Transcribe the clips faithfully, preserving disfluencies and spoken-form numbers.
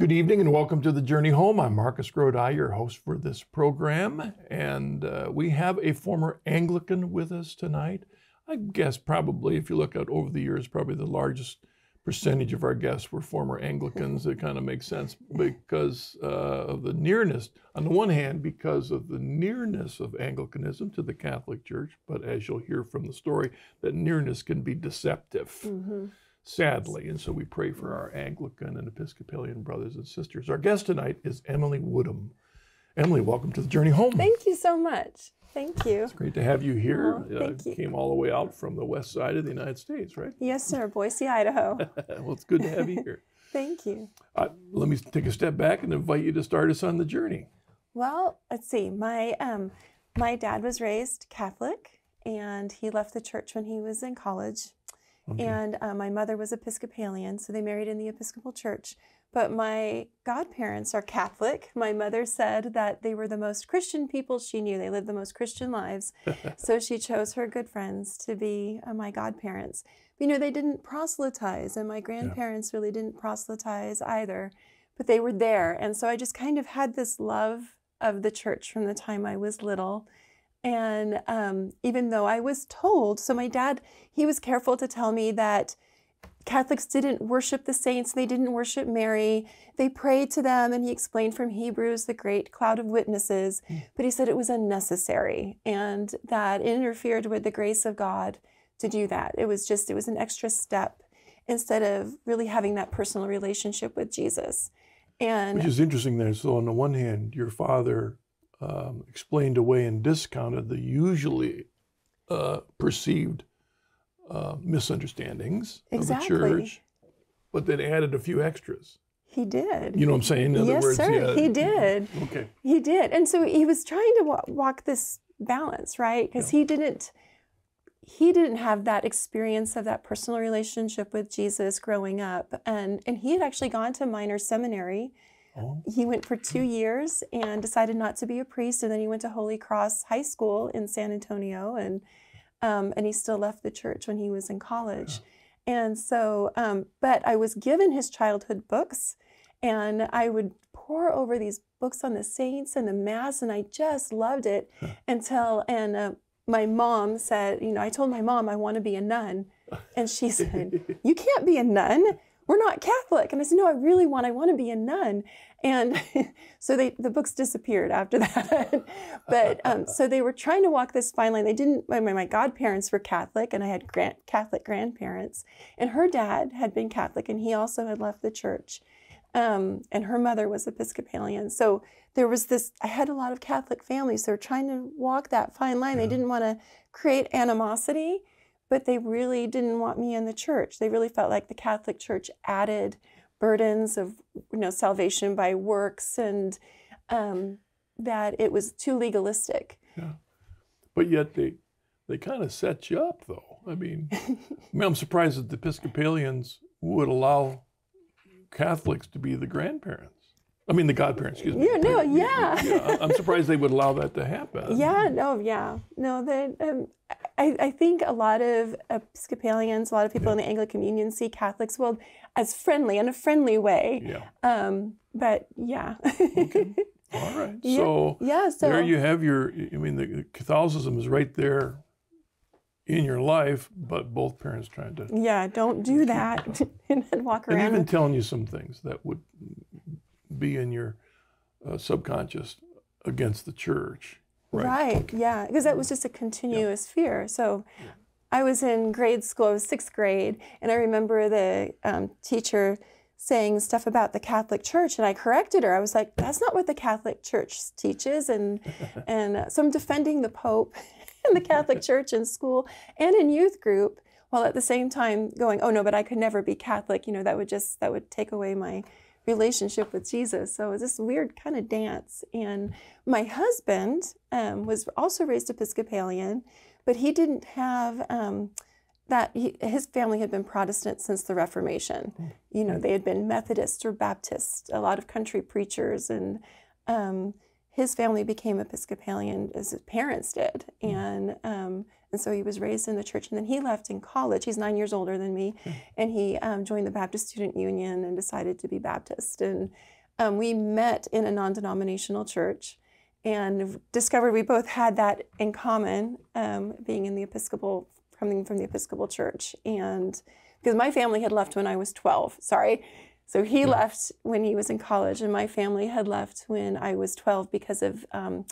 Good evening and welcome to The Journey Home. I'm Marcus Grodi, your host for this program. And uh, we have a former Anglican with us tonight. I guess probably, if you look out over the years, probably the largest percentage of our guests were former Anglicans. It kind of makes sense because uh, of the nearness. On the one hand, because of the nearness of Anglicanism to the Catholic Church, but as you'll hear from the story, that nearness can be deceptive. Mm-hmm. Sadly, and so we pray for our Anglican and Episcopalian brothers and sisters. Our guest tonight is Emily Woodham. Emily, welcome to The Journey Home. Thank you so much. Thank you. It's great to have you here. Oh, thank uh, you. Came all the way out from the west side of the United States, right? Yes, sir. Boise, Idaho. Well, it's good to have you here. Thank you. Uh, let me take a step back and invite you to start us on the journey. Well, let's see. My, um, my dad was raised Catholic, and he left the church when he was in college. Okay. And uh, my mother was Episcopalian, so they married in the Episcopal Church. But my godparents are Catholic. My mother said that they were the most Christian people she knew. They lived the most Christian lives. So she chose her good friends to be uh, my godparents. But, you know, they didn't proselytize, and my grandparents yeah. really didn't proselytize either. But they were there. And so I just kind of had this love of the church from the time I was little. And um, even though I was told, so my dad, he was careful to tell me that Catholics didn't worship the saints, they didn't worship Mary, they prayed to them, and he explained from Hebrews, the great cloud of witnesses, but he said it was unnecessary, and that it interfered with the grace of God to do that. It was just, it was an extra step instead of really having that personal relationship with Jesus. And which is interesting there. So on the one hand, your father Um, explained away and discounted the usually uh, perceived uh, misunderstandings exactly. of the church, but then added a few extras. He did. You know what I'm saying? In yes, other words, sir. Yeah, he did. Okay. He did. And so he was trying to wa walk this balance, right? Because yeah. he didn't, he didn't have that experience of that personal relationship with Jesus growing up. And, and he had actually gone to minor seminary. He went for two years and decided not to be a priest, and then he went to Holy Cross High School in San Antonio, and um, and he still left the church when he was in college. Yeah. And so, um, but I was given his childhood books, and I would pour over these books on the saints and the Mass, and I just loved it huh. until, and uh, my mom said, you know, I told my mom I want to be a nun, and she said, you can't be a nun. We're not Catholic. And I said, no, I really want, I want to be a nun. And so they, the books disappeared after that. But um, so they were trying to walk this fine line. They didn't, my, my godparents were Catholic, and I had grand, Catholic grandparents. And her dad had been Catholic, and he also had left the church. Um, and her mother was Episcopalian. So there was this, I had a lot of Catholic families. They were trying to walk that fine line. Yeah. They didn't want to create animosity, but they really didn't want me in the church. They really felt like the Catholic Church added burdens of, you know, salvation by works, and um, that it was too legalistic. Yeah. But yet they they kind of set you up, though. I mean, I mean, I'm surprised that the Episcopalians would allow Catholics to be the grandparents. I mean, the godparents, excuse me. Yeah, no, yeah. yeah. I'm surprised they would allow that to happen. Yeah, no, yeah. No, they, um, I, I think a lot of Episcopalians, a lot of people yeah. in the Anglican Union see Catholics, well, as friendly, in a friendly way. Yeah. Um, but, yeah. Okay. All right. So, yeah, yeah, so there you have your, I mean, the Catholicism is right there in your life, but both parents trying to... Yeah, don't do that and walk around. And even telling you some things that would... be in your uh, subconscious against the church. Right, right. Yeah, because that was just a continuous yeah. fear. So yeah. I was in grade school, I was sixth grade, and I remember the um, teacher saying stuff about the Catholic Church, and I corrected her. I was like, that's not what the Catholic Church teaches, and, and uh, so I'm defending the Pope and the Catholic Church in school and in youth group, while at the same time going, oh no, but I could never be Catholic. You know, that would just, that would take away my relationship with Jesus. So it was this weird kind of dance. And my husband um, was also raised Episcopalian, but he didn't have um, that. He, his family had been Protestant since the Reformation. You know, they had been Methodist or Baptist, a lot of country preachers. And um, his family became Episcopalian as his parents did. And um, And so he was raised in the church, and then he left in college. He's nine years older than me, and he um, joined the Baptist Student Union and decided to be Baptist. And um, we met in a non-denominational church and discovered we both had that in common, um, being in the Episcopal, coming from the Episcopal Church. And because my family had left when I was twelve, sorry. So he yeah. left when he was in college, and my family had left when I was twelve because of um,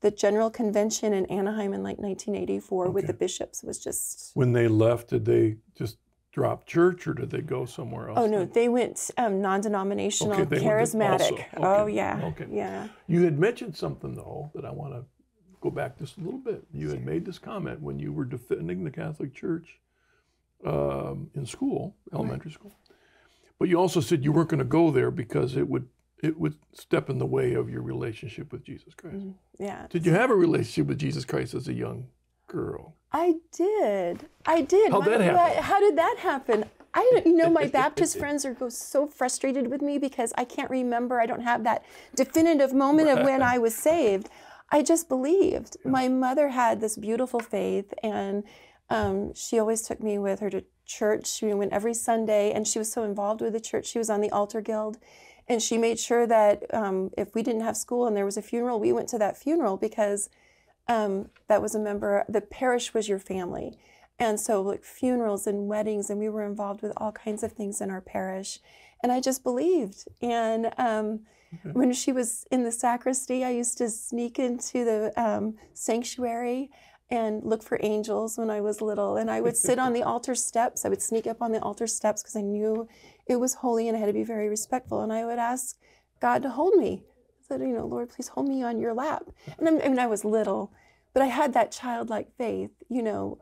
the General Convention in Anaheim in like nineteen eighty-four okay. with the bishops was just... When they left, did they just drop church or did they go somewhere else? Oh no, they went um, non-denominational, okay, they charismatic. Went also, okay, oh yeah, okay. yeah. You had mentioned something though that I want to go back just a little bit. You had made this comment when you were defending the Catholic Church um, in school, elementary right. school. But you also said you weren't going to go there because it would it would step in the way of your relationship with Jesus Christ. Yeah. Did you have a relationship with Jesus Christ as a young girl? I did. I did. How did that happen? How did that happen? I don't, you know, my Baptist friends are go so frustrated with me because I can't remember. I don't have that definitive moment right. of when I was saved. I just believed. Yeah. My mother had this beautiful faith, and um, she always took me with her to church. We went every Sunday, and she was so involved with the church. She was on the altar guild, and she made sure that um, if we didn't have school and there was a funeral, we went to that funeral because um, that was a member, the parish was your family. And so like funerals and weddings, and we were involved with all kinds of things in our parish. And I just believed. And um, okay. when she was in the sacristy, I used to sneak into the um, sanctuary and look for angels when I was little. And I would sit on the altar steps. I would sneak up on the altar steps because I knew it was holy and I had to be very respectful. And I would ask God to hold me. I said, you know, Lord, please hold me on your lap. And I'm, I mean, I was little, but I had that childlike faith, you know,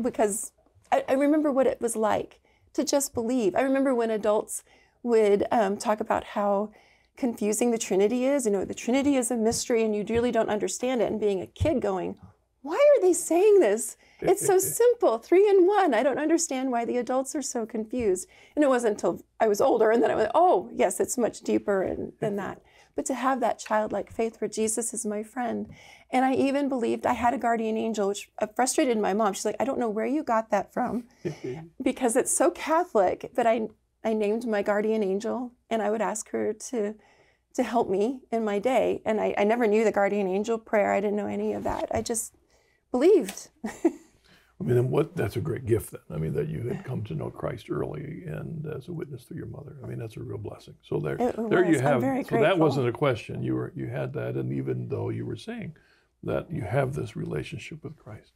because I, I remember what it was like to just believe. I remember when adults would um, talk about how confusing the Trinity is. You know, the Trinity is a mystery and you really don't understand it. And being a kid going, why are they saying this? It's so simple, three and one. I don't understand why the adults are so confused. And it wasn't until I was older and then I went, oh, yes, it's much deeper in, than that. But to have that childlike faith where Jesus is my friend. And I even believed I had a guardian angel, which frustrated my mom. She's like, I don't know where you got that from because it's so Catholic. But I, I named my guardian angel, and I would ask her to... to help me in my day. And I, I never knew the guardian angel prayer. I didn't know any of that. I just believed. I mean, and what, that's a great gift then. I mean, that you had come to know Christ early and as a witness through your mother. I mean, that's a real blessing. So there, there you have, so that wasn't a question. You were, you had that. And even though you were saying that you have this relationship with Christ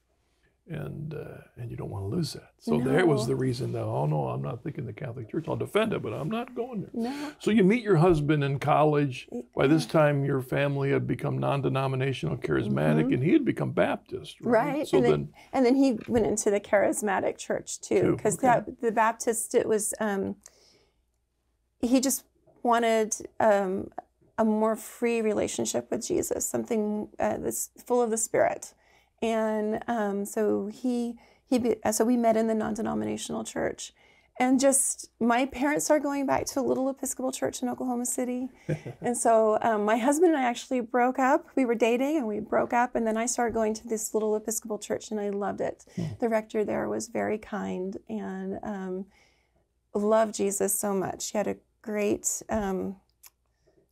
and, uh, and you don't want to lose that. So no. there was the reason that, oh no, I'm not thinking the Catholic Church. I'll defend it, but I'm not going there. No. So you meet your husband in college. By this time, your family had become non-denominational, charismatic, mm-hmm. and he had become Baptist. Right. right. So and then, then, and then he went into the charismatic church too, because okay. that the Baptist, it was, um, he just wanted um, a more free relationship with Jesus, something uh, that's full of the Spirit. And um, so he he be, so we met in the non-denominational church, and just my parents started going back to a little Episcopal church in Oklahoma City, and so um, my husband and I actually broke up. We were dating and we broke up, and then I started going to this little Episcopal church, and I loved it. Yeah. The rector there was very kind and um, loved Jesus so much. He had a great. Um,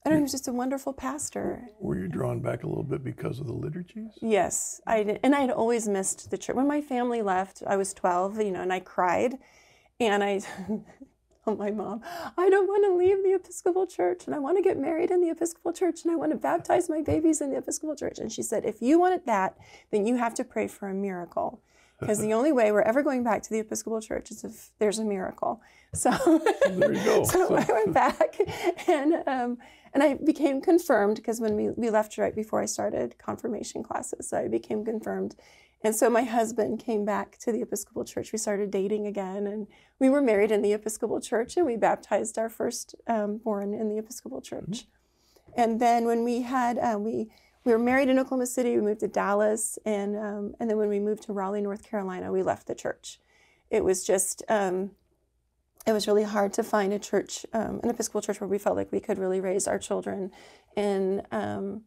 I don't know, he was just a wonderful pastor. Were you drawn back a little bit because of the liturgies? Yes, I did. And I had always missed the church. When my family left, I was twelve, you know, and I cried. And I told my mom, I don't want to leave the Episcopal Church, and I want to get married in the Episcopal Church, and I want to baptize my babies in the Episcopal Church. And she said, if you wanted that, then you have to pray for a miracle. Because the only way we're ever going back to the Episcopal Church is if there's a miracle. So, there you go. so, so I went back, and um, and I became confirmed, because when we, we left right before I started confirmation classes, so I became confirmed. And so my husband came back to the Episcopal Church. We started dating again, and we were married in the Episcopal Church, and we baptized our first um, born in the Episcopal Church. Mm-hmm. And then when we had, uh, we... We were married in Oklahoma City, we moved to Dallas, and um, and then when we moved to Raleigh, North Carolina, we left the church. It was just, um, it was really hard to find a church, um, an Episcopal church where we felt like we could really raise our children in um,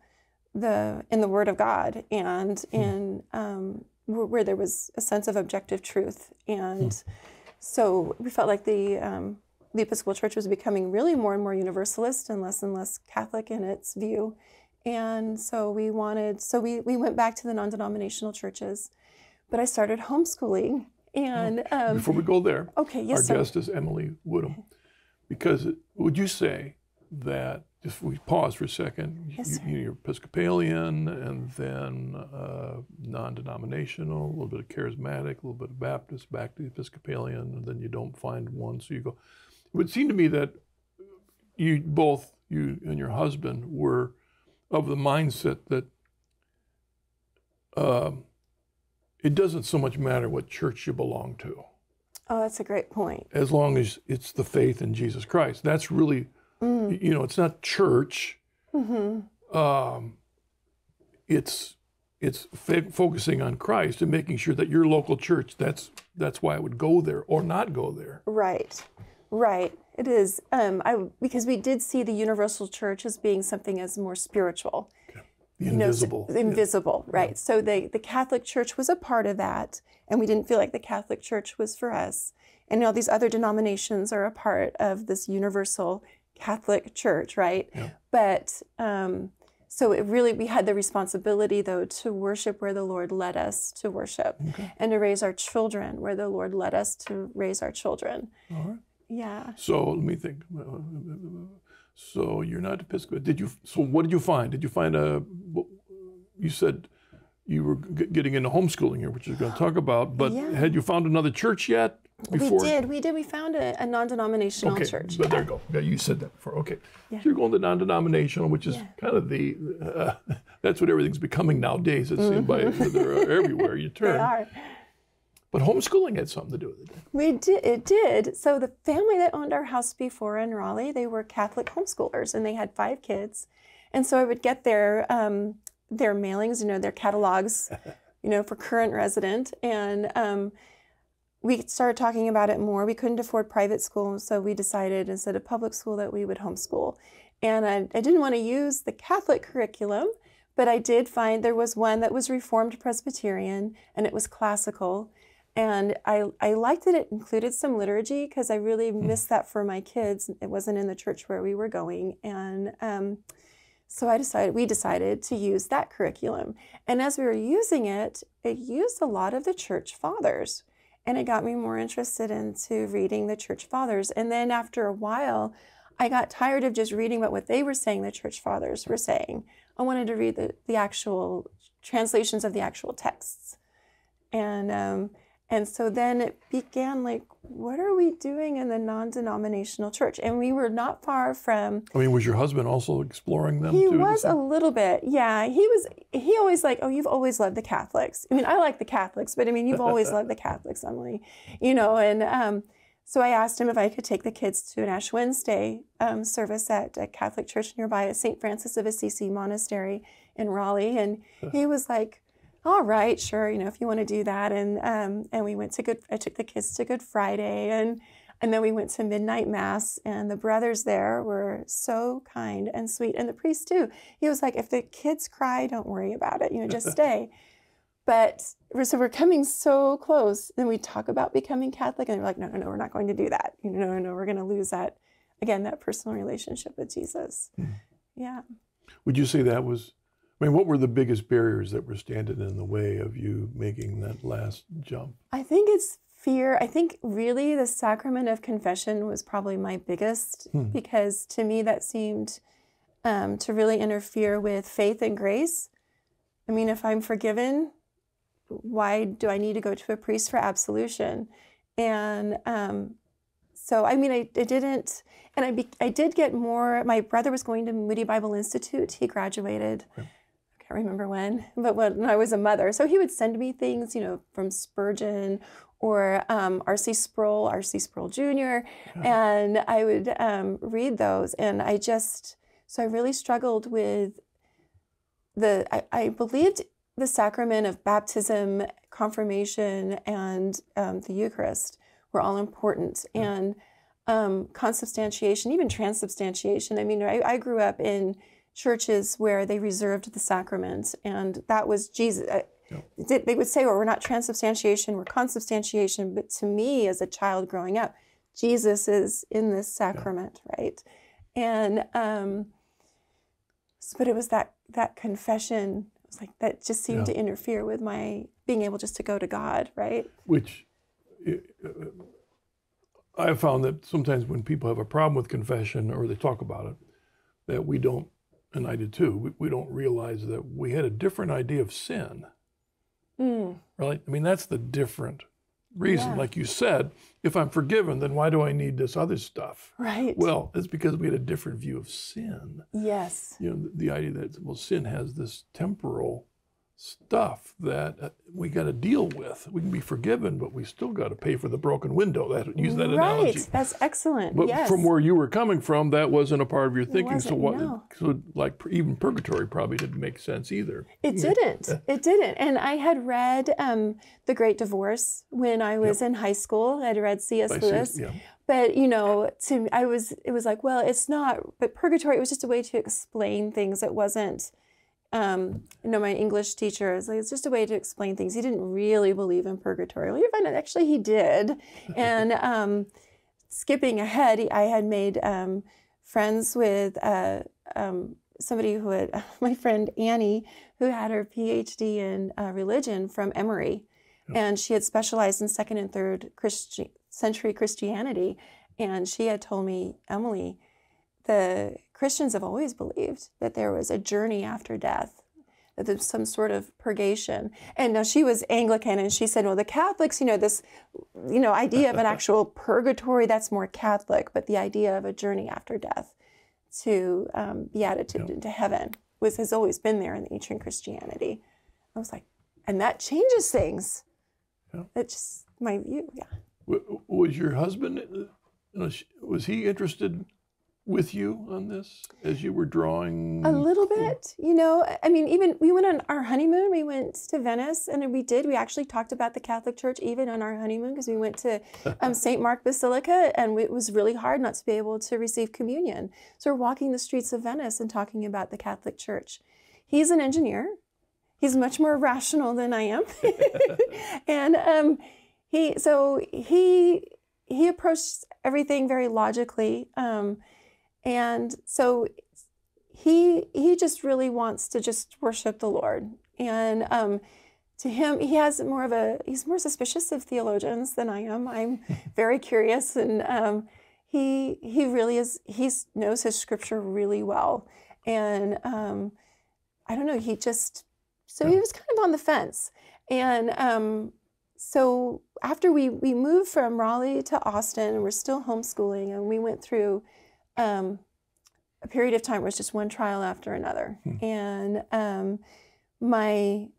the in the Word of God and in um, where there was a sense of objective truth. And mm. so we felt like the um, the Episcopal Church was becoming really more and more universalist and less and less Catholic in its view. And so we wanted, so we, we went back to the non-denominational churches, but I started homeschooling. And um, before we go there, okay, yes, our sir. guest is Emily Woodham. Because it, would you say that, if we pause for a second, yes, you, you're Episcopalian and then uh, non-denominational, a little bit of charismatic, a little bit of Baptist, back to the Episcopalian, and then you don't find one, so you go. It would seem to me that you both, you and your husband, were of the mindset that uh, it doesn't so much matter what church you belong to. Oh, that's a great point. As long as it's the faith in Jesus Christ. That's really, mm. you know, it's not church. Mm-hmm. um, it's it's focusing on Christ and making sure that your local church, that's that's why I would go there or not go there. Right, right. It is. Um, I, because we did see the universal church as being something as more spiritual. Okay. The invisible. You know, invisible, yeah. right. Yeah. So the, the Catholic Church was a part of that, and we didn't feel like the Catholic Church was for us. And all these other denominations are a part of this universal Catholic Church, right? Yeah. But, um, so it really, we had the responsibility, though, to worship where the Lord led us to worship, okay. and to raise our children where the Lord led us to raise our children. All right. Yeah. So let me think. So you're not Episcopal. Did you? So what did you find? Did you find a? You said you were getting into homeschooling here, which we're going to talk about. But yeah. had you found another church yet? Before? We did. We did. We found a, a non-denominational okay. church. But there you go. Yeah, you said that before. Okay. Yeah. So you're going to non-denominational, which is yeah. kind of the. Uh, that's what everything's becoming nowadays. It seems mm-hmm. by they're everywhere you turn. They are. But homeschooling had something to do with it. We did, it did. So the family that owned our house before in Raleigh, they were Catholic homeschoolers, and they had five kids. And so I would get their um, their mailings, you know, their catalogs, you know, for current resident. And um, we started talking about it more. We couldn't afford private school, so we decided instead of public school that we would homeschool. And I, I didn't want to use the Catholic curriculum, but I did find there was one that was Reformed Presbyterian, and it was classical. And I, I liked that it included some liturgy because I really missed that for my kids. It wasn't in the church where we were going. And um, so I decided, we decided to use that curriculum. And as we were using it, it used a lot of the church fathers. And it got me more interested into reading the church fathers. And then after a while, I got tired of just reading about what they were saying the church fathers were saying. I wanted to read the, the actual translations of the actual texts. And... Um, And so then it began like, what are we doing in the non-denominational church? And we were not far from... I mean, was your husband also exploring them? He was a little bit, yeah. He was, he always like, oh, you've always loved the Catholics. I mean, I like the Catholics, but I mean, you've always loved the Catholics, Emily. You know, and um, so I asked him if I could take the kids to an Ash Wednesday um, service at a Catholic church nearby at Saint Francis of Assisi Monastery in Raleigh. And he was like, all right, sure, you know, if you want to do that. And um, and we went to Good, I took the kids to Good Friday, and and then we went to midnight mass, and the brothers there were so kind and sweet, and the priest too. He was like, if the kids cry, don't worry about it, you know, just stay. But so we're coming so close, then we talk about becoming Catholic, and they're like, no, no, no, we're not going to do that. You know, no, no, we're going to lose that, again, that personal relationship with Jesus. Mm-hmm. Yeah. Would you say that was... I mean, what were the biggest barriers that were standing in the way of you making that last jump? I think it's fear. I think really the sacrament of confession was probably my biggest hmm. because to me that seemed um, to really interfere with faith and grace. I mean, if I'm forgiven, why do I need to go to a priest for absolution? And um, so, I mean, I, I didn't... And I, be, I did get more... My brother was going to Moody Bible Institute. He graduated... Okay. I can't remember when, but when I was a mother. So he would send me things, you know, from Spurgeon or um, R C Sproul, R C Sproul Junior Yeah. And I would um, read those. And I just, so I really struggled with the, I, I believed the sacrament of baptism, confirmation, and um, the Eucharist were all important. Yeah. And um, consubstantiation, even transubstantiation. I mean, I, I grew up in churches where they reserved the sacrament, and that was Jesus. Yeah. They would say, well, we're not transubstantiation, we're consubstantiation. But to me, as a child growing up, Jesus is in this sacrament, yeah. right? And um, but it was that that confession, it was like that just seemed yeah. to interfere with my being able just to go to God, right? Which uh, I found that sometimes when people have a problem with confession or they talk about it, that we don't, and I did too, we, we don't realize that we had a different idea of sin, mm. right? I mean, that's the different reason. Yeah. Like you said, if I'm forgiven, then why do I need this other stuff? Right. Well, it's because we had a different view of sin. Yes. You know, the, the idea that, well, sin has this temporal stuff that uh, we got to deal with. We can be forgiven, but we still got to pay for the broken window. That use that right. analogy. Right, that's excellent. But yes. from where you were coming from, that wasn't a part of your thinking. So what? No. So like even purgatory probably didn't make sense either. It didn't. It didn't. And I had read um, The Great Divorce when I was yep. in high school. I'd read C S. Lewis. Yeah. But you know, to I was it was like, well, it's not. But purgatory, it was just a way to explain things. It wasn't. Um, you know, my English teacher is like, it's just a way to explain things. He didn't really believe in purgatory. Well, you find out actually he did. And um, skipping ahead, I had made um, friends with uh, um, somebody who had, my friend Annie, who had her P H D in uh, religion from Emory. Yep. And she had specialized in second and third Christi- century Christianity. And she had told me, Emily, the Christians have always believed that there was a journey after death, that there's some sort of purgation. And now she was Anglican, and she said, well, the Catholics, you know, this, you know, idea of an actual purgatory, that's more Catholic, but the idea of a journey after death to um, beatitude into yeah. heaven was, has always been there in ancient Christianity. I was like, and that changes things. Yeah. That's just my view, yeah. W was your husband, was he interested with you on this as you were drawing? A little bit, you know, I mean, even we went on our honeymoon, we went to Venice, and we did, we actually talked about the Catholic Church even on our honeymoon, because we went to um, Saint Mark's Basilica, and it was really hard not to be able to receive communion. So we're walking the streets of Venice and talking about the Catholic Church. He's an engineer. He's much more rational than I am. and um, he, so he, he approached everything very logically. Um, And so he he just really wants to just worship the Lord. And um, to him, he has more of a, he's more suspicious of theologians than I am. I'm very curious. And um, he he really is, he knows his scripture really well. And um, I don't know, he just, so he was kind of on the fence. And um, so after we, we moved from Raleigh to Austin, and we're still homeschooling, and we went through Um, a period of time where it's just one trial after another. Hmm. And um, my,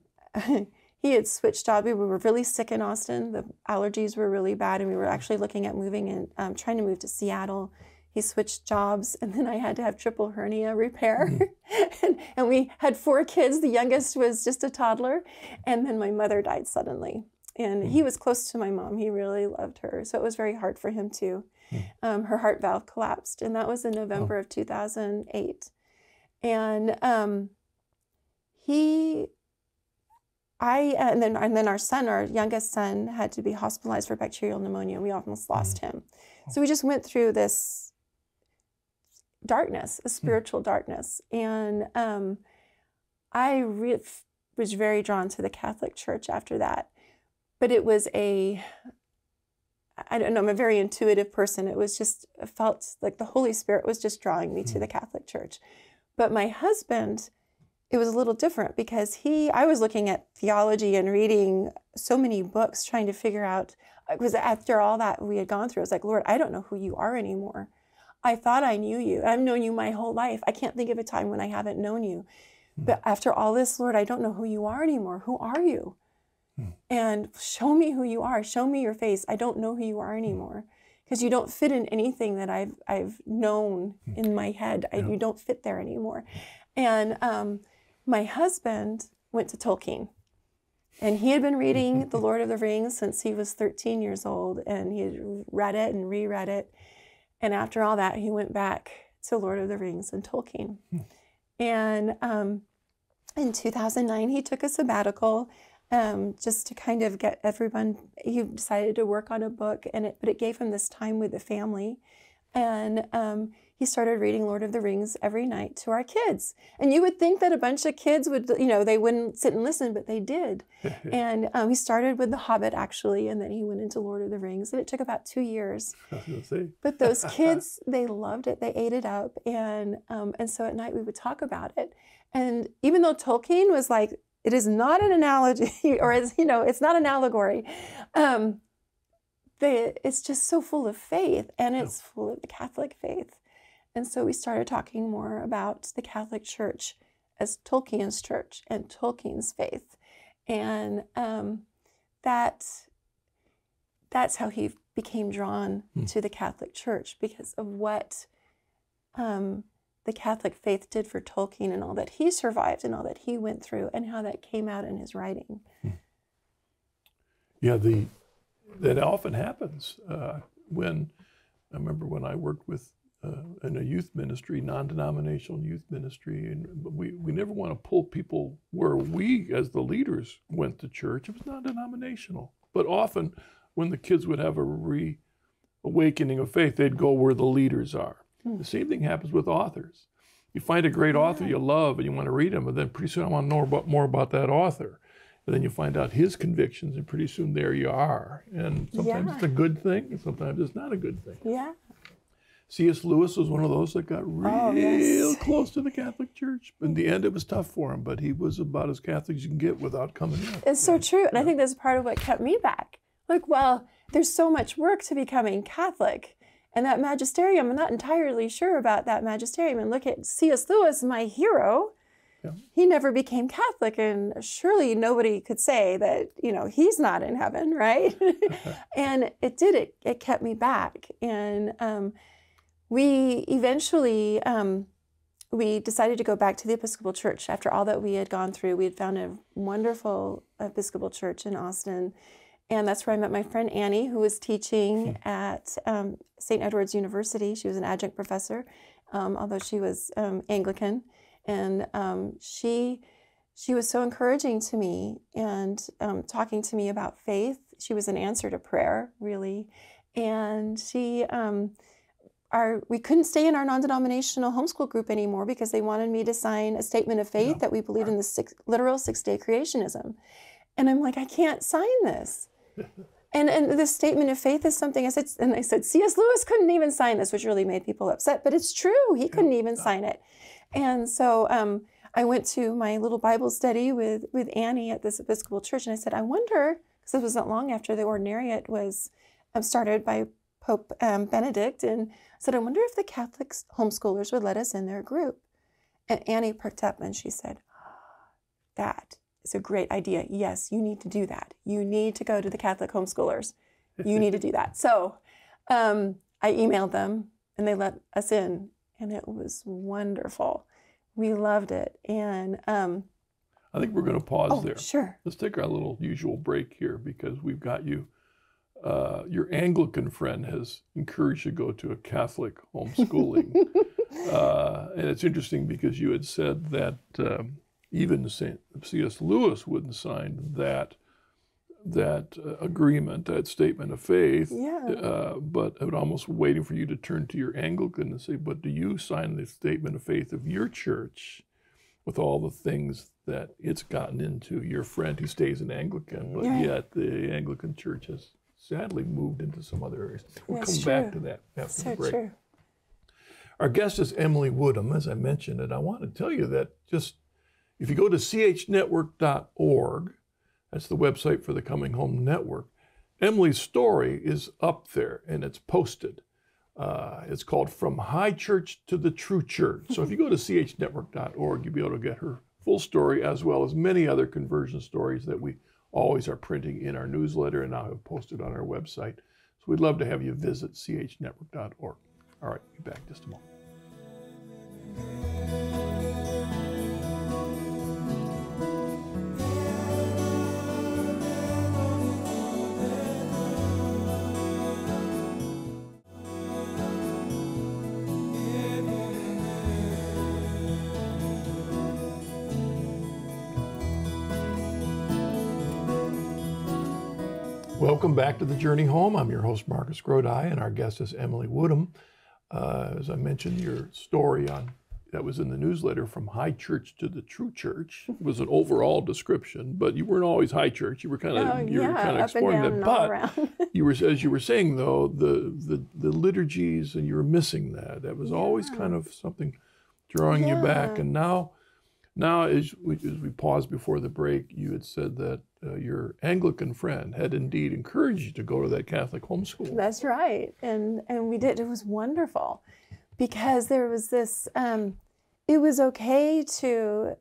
he had switched jobs. We were really sick in Austin. The allergies were really bad, and we were actually looking at moving and um, trying to move to Seattle. He switched jobs, and then I had to have triple hernia repair. Hmm. and, and we had four kids. The youngest was just a toddler. And then my mother died suddenly. And hmm. he was close to my mom. He really loved her. So it was very hard for him too. Um, her heart valve collapsed, and that was in November oh. of two thousand eight. And um, he, I, uh, and then and then our son, our youngest son, had to be hospitalized for bacterial pneumonia. We almost lost him. So we just went through this darkness, a spiritual darkness. And um, I re was very drawn to the Catholic Church after that, but it was a I don't know, I'm a very intuitive person. It was just, I felt like the Holy Spirit was just drawing me mm-hmm. to the Catholic Church. But my husband, it was a little different because he, I was looking at theology and reading so many books, trying to figure out, because after all that we had gone through, I was like, Lord, I don't know who you are anymore. I thought I knew you. I've known you my whole life. I can't think of a time when I haven't known you. Mm-hmm. But after all this, Lord, I don't know who you are anymore. Who are you? And show me who you are. Show me your face. I don't know who you are anymore, because you don't fit in anything that I've I've known in my head. I, you don't fit there anymore. And um, my husband went to Tolkien, and he had been reading The Lord of the Rings since he was thirteen years old, and he had read it and reread it. And after all that, he went back to Lord of the Rings and Tolkien. And um, in two thousand nine, he took a sabbatical. um, just to kind of get everyone. He decided to work on a book, and it, but it gave him this time with the family. And um, he started reading Lord of the Rings every night to our kids. And you would think that a bunch of kids would, you know, they wouldn't sit and listen, but they did. And um, he started with The Hobbit, actually, and then he went into Lord of the Rings. And it took about two years. But those kids, they loved it. They ate it up. And, um, and so at night we would talk about it. And even though Tolkien was like, it is not an analogy, or, as you know, it's not an allegory. Um, They, it's just so full of faith, and it's full of the Catholic faith. And so we started talking more about the Catholic Church as Tolkien's church and Tolkien's faith. And um, that, that's how he became drawn hmm. to the Catholic Church, because of what um, the Catholic faith did for Tolkien and all that he survived and all that he went through and how that came out in his writing. Hmm. Yeah, the... That often happens uh, when, I remember when I worked with, uh, in a youth ministry, non-denominational youth ministry, and we, we never want to pull people where we, as the leaders, went to church. It was non-denominational. But often, when the kids would have a reawakening of faith, they'd go where the leaders are. Hmm. The same thing happens with authors. You find a great yeah. author you love and you want to read him, and then pretty soon I want to know about, more about that author. And then you find out his convictions, and pretty soon there you are. And sometimes yeah. it's a good thing, and sometimes it's not a good thing. Yeah. C S Lewis was one of those that got real oh, yes. close to the Catholic Church. In the end, it was tough for him, but he was about as Catholic as you can get without coming out. It's so true, and yeah. I think that's part of what kept me back. Like, well, there's so much work to becoming Catholic, and that magisterium, I'm not entirely sure about that magisterium. And look at C S Lewis, my hero. He never became Catholic, and surely nobody could say that, you know, he's not in heaven, right? And it did, it, it kept me back. And um, we eventually, um, we decided to go back to the Episcopal Church. After all that we had gone through, we had found a wonderful Episcopal Church in Austin. And that's where I met my friend Annie, who was teaching at um, Saint Edward's University. She was an adjunct professor, um, although she was um, Anglican. And um, she, she was so encouraging to me, and um, talking to me about faith. She was an answer to prayer, really. And she, um, our, we couldn't stay in our non-denominational homeschool group anymore because they wanted me to sign a statement of faith no. that we believed in the six, literal six-day creationism. And I'm like, I can't sign this. And, and the statement of faith is something I said, and I said, C S Lewis couldn't even sign this, which really made people upset, but it's true. He couldn't even sign it. And so um, I went to my little Bible study with, with Annie at this Episcopal church, and I said, I wonder, because this wasn't long after the Ordinariate was um, started by Pope um, Benedict, and I said, I wonder if the Catholic homeschoolers would let us in their group. And Annie perked up, and she said, that is a great idea. Yes, you need to do that. You need to go to the Catholic homeschoolers. You need to do that. So um, I emailed them, and they let us in. And it was wonderful. We loved it. And um, I think we're going to pause oh, there. Sure. Let's take our little usual break here, because we've got you. Uh, your Anglican friend has encouraged you to go to a Catholic homeschooling. uh, and it's interesting because you had said that um, even C S Lewis wouldn't sign that that uh, agreement, that statement of faith, yeah. uh, but I was almost waiting for you to turn to your Anglican and say, but do you sign the statement of faith of your church with all the things that it's gotten into, your friend who stays an Anglican, but yeah. yet the Anglican church has sadly moved into some other areas. We'll That's come true. Back to that after so the break. True. Our guest is Emily Woodham, as I mentioned, and I want to tell you that just, if you go to c h network dot org, that's the website for the Coming Home Network. Emily's story is up there, and it's posted. Uh, it's called From High Church to the True Church. So if you go to c h network dot org, you'll be able to get her full story, as well as many other conversion stories that we always are printing in our newsletter and now have posted on our website. So we'd love to have you visit c h network dot org. All right, be back just a moment. Welcome back to The Journey Home. I'm your host, Marcus Grodi, and our guest is Emily Woodham. Uh, as I mentioned, your story on that was in the newsletter, From High Church to the True Church, was an overall description, but you weren't always high church. You were kind of, oh, you yeah, were kind of exploring down, that. But you were, as you were saying, though, the, the, the liturgies, and you were missing that. That was yeah. always kind of something drawing yeah. you back. And now, now as we, as we paused before the break, you had said that Uh, your Anglican friend had indeed encouraged you to go to that Catholic homeschool. That's right, and and we did. It was wonderful, because there was this. Um, it was okay to,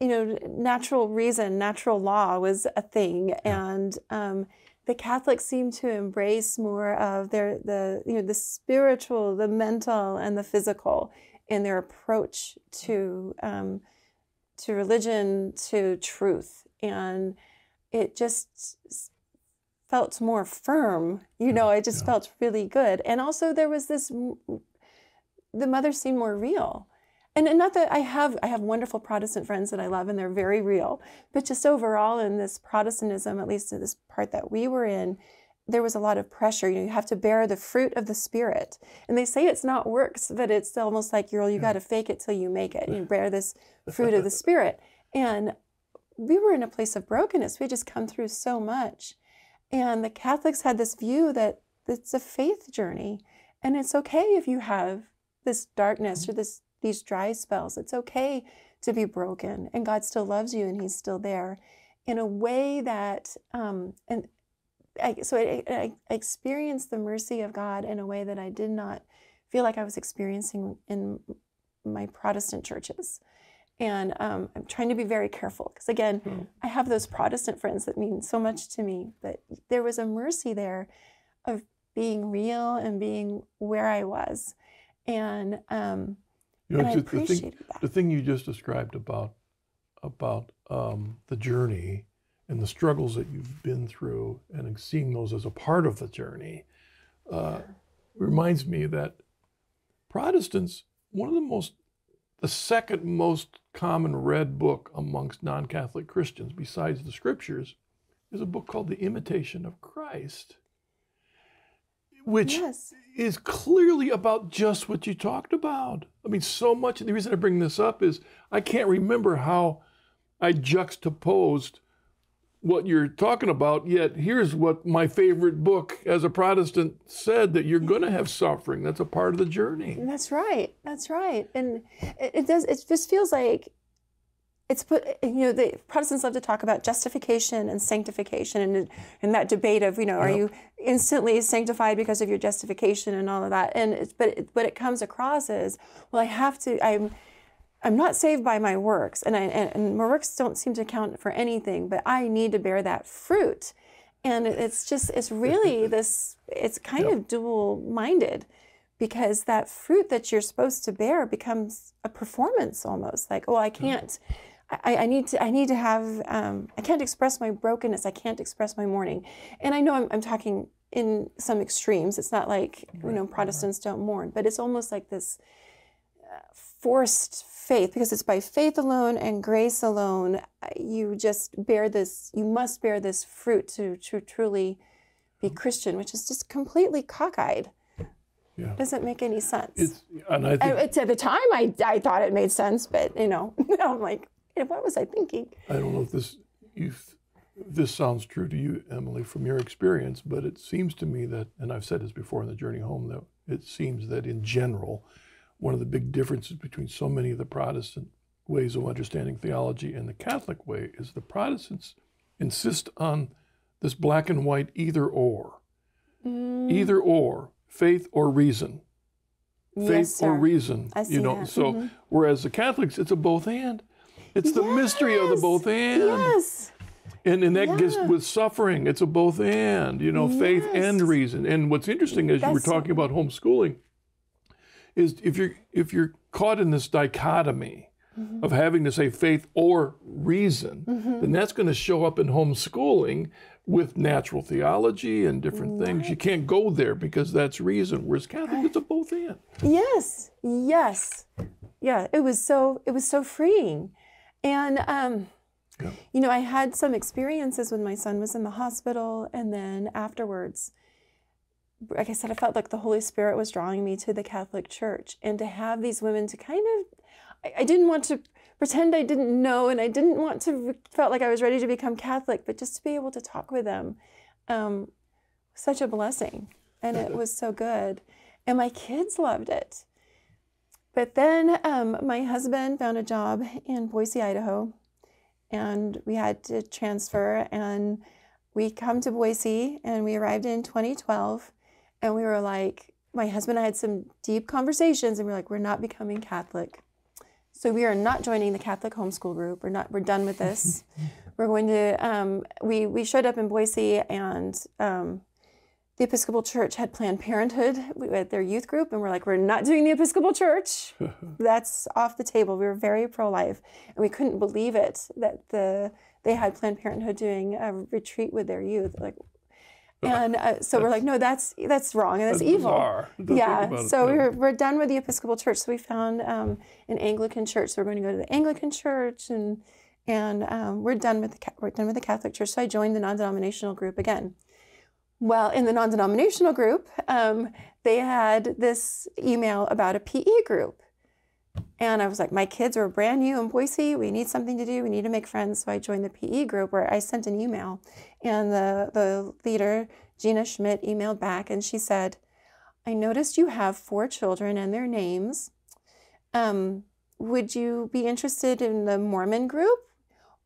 you know, natural reason, natural law was a thing, yeah. and um, the Catholics seemed to embrace more of their the you know the spiritual, the mental, and the physical in their approach to um, to religion, to truth. And it just felt more firm, you know, it just yeah. felt really good. And also there was this, the mother seemed more real. And, and not that I have, I have wonderful Protestant friends that I love and they're very real, but just overall in this Protestantism, at least in this part that we were in, there was a lot of pressure. You know, you have to bear the fruit of the Spirit. And they say it's not works, but it's almost like, you're, you yeah. got to fake it till you make it. You bear this fruit of the Spirit. And we were in a place of brokenness. We had just come through so much. And the Catholics had this view that it's a faith journey. And it's okay if you have this darkness or this these dry spells. It's okay to be broken. And God still loves you and he's still there in a way that, um, and I, so I, I experienced the mercy of God in a way that I did not feel like I was experiencing in my Protestant churches. And um, I'm trying to be very careful, because again, mm. I have those Protestant friends that mean so much to me, but there was a mercy there of being real and being where I was. And, um, you know, and I appreciated the thing, that. The thing you just described about, about um, the journey and the struggles that you've been through and seeing those as a part of the journey uh, yeah. reminds me that Protestants, one of the most the second most common read book amongst non-Catholic Christians, besides the scriptures, is a book called The Imitation of Christ, which yes. is clearly about just what you talked about. I mean, so much, the reason I bring this up is I can't remember how I juxtaposed what you're talking about, yet here's what my favorite book as a Protestant said, that you're going to have suffering. That's a part of the journey. That's right. That's right. And it, it does, it just feels like it's put, you know, the Protestants love to talk about justification and sanctification and, and that debate of, you know, are yep. you instantly sanctified because of your justification and all of that. And it's, but it, what it comes across is, well, I have to, I'm, I'm not saved by my works, and, I, and my works don't seem to count for anything, but I need to bear that fruit. And it's just, it's really this, it's kind yep. of dual-minded, because that fruit that you're supposed to bear becomes a performance almost. Like, oh, I can't, I, I need to, I need to have, um, I can't express my brokenness, I can't express my mourning. And I know I'm, I'm talking in some extremes. It's not like, you know, Protestants don't mourn, but it's almost like this forced faith, because it's by faith alone and grace alone, you just bear this, you must bear this fruit to, to truly be Christian, which is just completely cockeyed. Yeah. Doesn't make any sense. It's, and I think, it's, at the time, I, I thought it made sense, but, you know, I'm like, what was I thinking? I don't know if this, if this sounds true to you, Emily, from your experience, but it seems to me that, and I've said this before in The Journey Home, that it seems that in general, one of the big differences between so many of the Protestant ways of understanding theology and the Catholic way is the Protestants insist on this black and white either or. Mm. Either or, faith or reason. Faith yes, or reason. I see you know, that. So mm-hmm. whereas the Catholics, it's a both and. It's the yes! mystery of the both and. Yes. And, and that yeah. gets with suffering, it's a both and, you know, yes. faith and reason. And what's interesting is That's you were talking about homeschooling. Is if you're if you're caught in this dichotomy mm-hmm. of having to say faith or reason, mm-hmm. then that's going to show up in homeschooling with natural theology and different right. things. You can't go there because that's reason. Whereas Catholic, right. it's a both and. Yes, yes, yeah. It was so it was so freeing, and um, Yeah. You know, I had some experiences when my son was in the hospital, and then afterwards, like I said, I felt like the Holy Spirit was drawing me to the Catholic Church, and to have these women to kind of, I, I didn't want to pretend I didn't know, and I didn't want to, felt like I was ready to become Catholic, but just to be able to talk with them, um, such a blessing, and it was so good, and my kids loved it. But then um, my husband found a job in Boise, Idaho, and we had to transfer, and we come to Boise, and we arrived in twenty twelve, and we were like, my husband and I had some deep conversations, and we were like, we're not becoming Catholic. So we are not joining the Catholic homeschool group. We're not, we're done with this. We're going to, um, we, we showed up in Boise, and um, the Episcopal Church had Planned Parenthood at their youth group, and we're like, we're not doing the Episcopal Church. That's off the table. We were very pro-life, and we couldn't believe it that the they had Planned Parenthood doing a retreat with their youth. Like, and uh, so that's, we're like, no, that's that's wrong, and that's, that's evil. Yeah. So it, we're we're done with the Episcopal Church. So we found um, an Anglican church. So we're going to go to the Anglican Church, and and um, we're done with the we're done with the Catholic Church. So I joined the non-denominational group again. Well, in the non-denominational group, um, they had this email about a P E group. And I was like, my kids are brand new in Boise. We need something to do. We need to make friends. So I joined the P E group, where I sent an email. And the, the leader, Gina Schmidt, emailed back. And she said, I noticed you have four children and their names. Um, would you be interested in the Mormon group?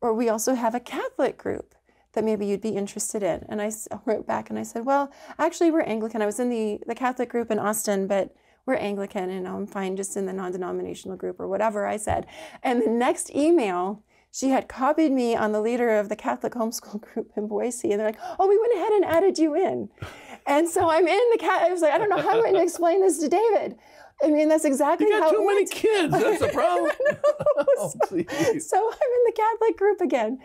Or we also have a Catholic group that maybe you'd be interested in. And I wrote back and I said, well, actually we're Anglican. I was in the, the Catholic group in Austin, but we're Anglican, and I'm fine just in the non-denominational group or whatever I said. And the next email, she had copied me on the leader of the Catholic homeschool group in Boise. And they're like, oh, we went ahead and added you in. And so I'm in the cat. I was like, I don't know how I'm going to explain this to David. I mean, that's exactly how it went. You got too many kids. That's the problem. oh, so, so I'm in the Catholic group again.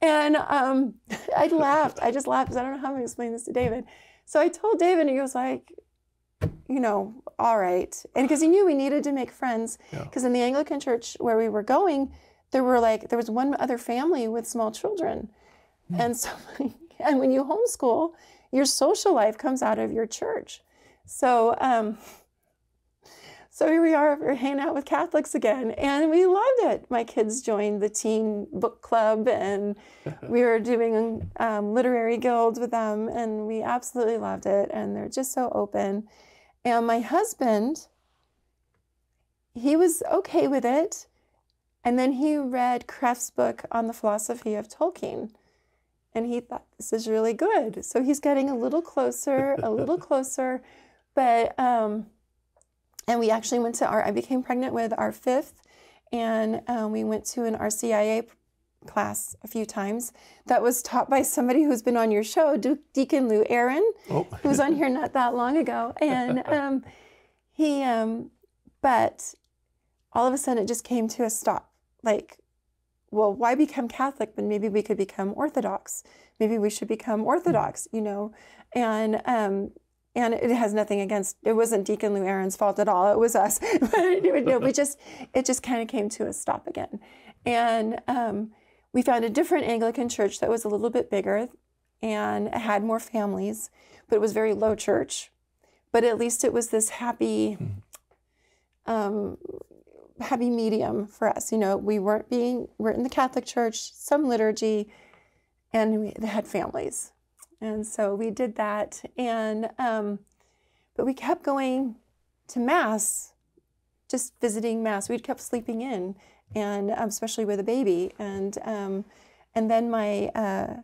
And um, I laughed. I just laughed because I don't know how I'm going to explain this to David. So I told David, and he was like, you know, all right. And because he knew we needed to make friends. Because yeah. in the Anglican church where we were going, there were like, there was one other family with small children. Mm. And so, and when you homeschool, your social life comes out of your church. So, um, so here we are, we're hanging out with Catholics again, and we loved it. My kids joined the teen book club, and we were doing um, literary guilds with them, and we absolutely loved it, and they're just so open. And my husband, he was okay with it, and then he read Kreft's book on the philosophy of Tolkien, and he thought, this is really good. So he's getting a little closer, a little closer, but... Um, And we actually went to our, I became pregnant with our fifth, and um, we went to an R C I A class a few times that was taught by somebody who's been on your show, Duke Deacon Lou Aaron, oh. who was on here not that long ago. And um, he, um, but all of a sudden it just came to a stop. Like, well, why become Catholic when maybe we could become Orthodox? Maybe we should become Orthodox, you know? And, um, And it has nothing against, it wasn't Deacon Lou Aaron's fault at all. It was us. But you know, we just, it just kind of came to a stop again. And um, we found a different Anglican church that was a little bit bigger and had more families, but it was very low church. But at least it was this happy, um, happy medium for us. You know, we weren't being, we're in the Catholic church, some liturgy, and we had families. And so we did that, and um, but we kept going to Mass, just visiting Mass. We kept sleeping in, and um, especially with a baby. And um, and then my uh,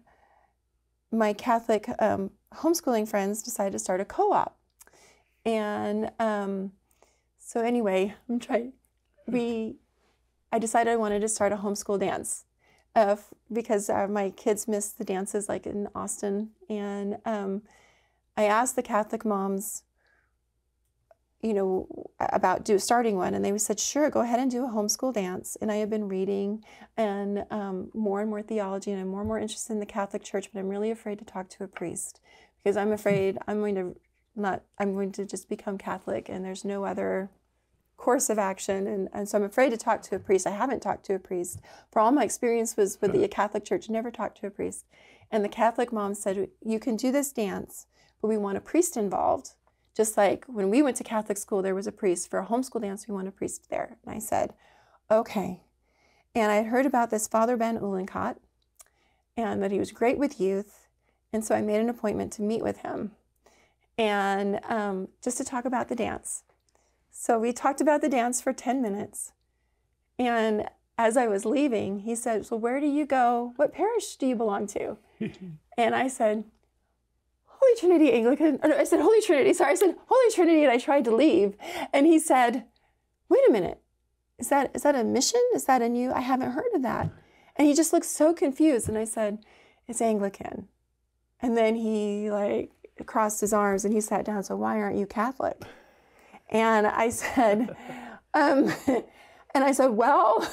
my Catholic um, homeschooling friends decided to start a co-op, and um, so anyway, I'm trying. We, I decided I wanted to start a homeschool dance. Uh, because uh, my kids missed the dances like in Austin. And um, I asked the Catholic moms, you know, about do, starting one. And they said, sure, go ahead and do a homeschool dance. And I have been reading and um, more and more theology, and I'm more and more interested in the Catholic Church, but I'm really afraid to talk to a priest because I'm afraid I'm going to not, I'm going to just become Catholic, and there's no other course of action, and, and so I'm afraid to talk to a priest. I haven't talked to a priest. For all my experience was with the Catholic Church, never talked to a priest. And the Catholic mom said, you can do this dance, but we want a priest involved. Just like when we went to Catholic school, there was a priest. For a homeschool dance, we want a priest there. And I said, okay. And I had heard about this Father Ben Ulincott, and that he was great with youth. And so I made an appointment to meet with him, and um, just to talk about the dance. So we talked about the dance for ten minutes. And as I was leaving, he said, so where do you go? What parish do you belong to? And I said, Holy Trinity Anglican. Or no, I said, Holy Trinity. Sorry, I said, Holy Trinity, and I tried to leave. And he said, wait a minute. Is that, is that a mission? Is that a new? I haven't heard of that. And he just looked so confused. And I said, it's Anglican. And then he like crossed his arms and he sat down. So why aren't you Catholic? And I said, um, and I said, well,